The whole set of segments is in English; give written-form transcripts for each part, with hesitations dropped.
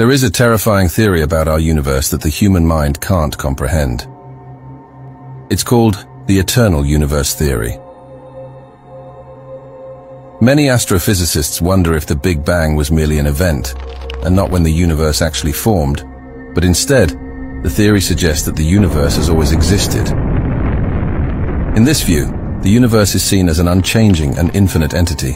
There is a terrifying theory about our universe that the human mind can't comprehend. It's called the Eternal Universe Theory. Many astrophysicists wonder if the Big Bang was merely an event, and not when the universe actually formed, but instead, the theory suggests that the universe has always existed. In this view, the universe is seen as an unchanging and infinite entity,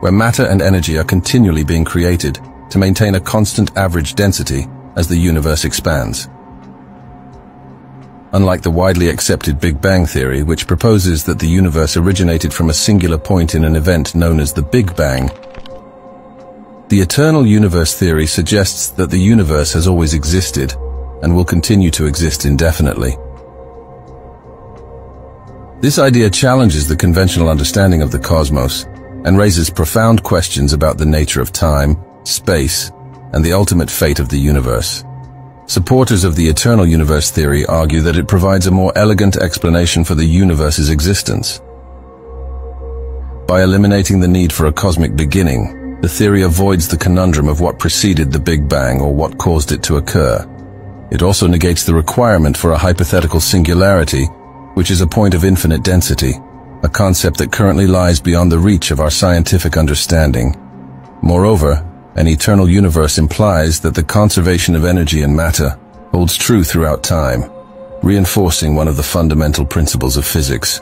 where matter and energy are continually being created to maintain a constant average density as the universe expands. Unlike the widely accepted Big Bang theory, which proposes that the universe originated from a singular point in an event known as the Big Bang, the Eternal Universe theory suggests that the universe has always existed and will continue to exist indefinitely. This idea challenges the conventional understanding of the cosmos and raises profound questions about the nature of time, space, and the ultimate fate of the universe. Supporters of the Eternal Universe theory argue that it provides a more elegant explanation for the universe's existence. By eliminating the need for a cosmic beginning, the theory avoids the conundrum of what preceded the Big Bang or what caused it to occur. It also negates the requirement for a hypothetical singularity, which is a point of infinite density, a concept that currently lies beyond the reach of our scientific understanding. Moreover, an eternal universe implies that the conservation of energy and matter holds true throughout time, reinforcing one of the fundamental principles of physics.